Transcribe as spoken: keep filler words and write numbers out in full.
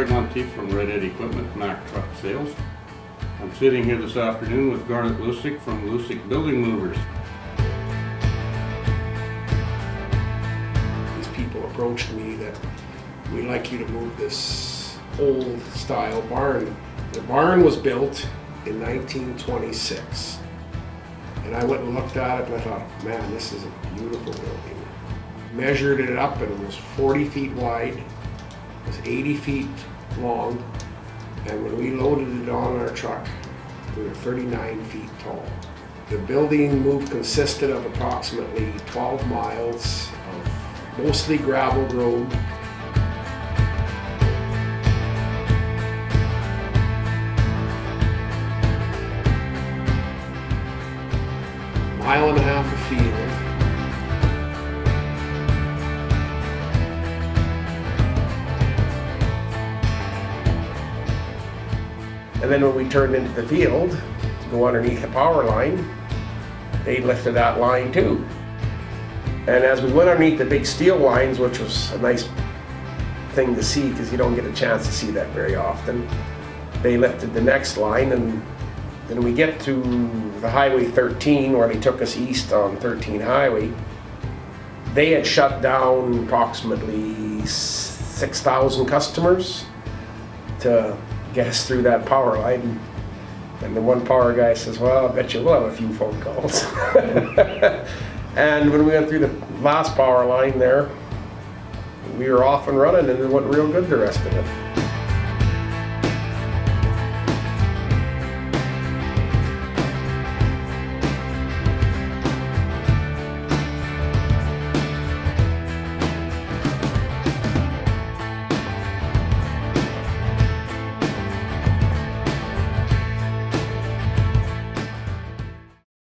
Craig Monty from Redhead Equipment Mack Truck Sales. I'm sitting here this afternoon with Garnet Lucyk from Lucyk Building Movers. These people approached me that we'd like you to move this old style barn. The barn was built in nineteen twenty-six. And I went and looked at it and I thought, man, this is a beautiful building. Measured it up and it was forty feet wide, it was eighty feet long, and when we loaded it on our truck, we were thirty-nine feet tall. The building move consisted of approximately twelve miles of mostly gravel road. Mile and a half of field. And then when we turned into the field to go underneath the power line, they lifted that line too. And as we went underneath the big steel lines, which was a nice thing to see because you don't get a chance to see that very often, they lifted the next line, and then we get to the Highway thirteen, where they took us east on thirteen Highway. They had shut down approximately six thousand customers to get us through that power line. And the one power guy says, well, I bet you we'll have a few phone calls. And when we went through the last power line there, we were off and running, and it went real good the rest of it.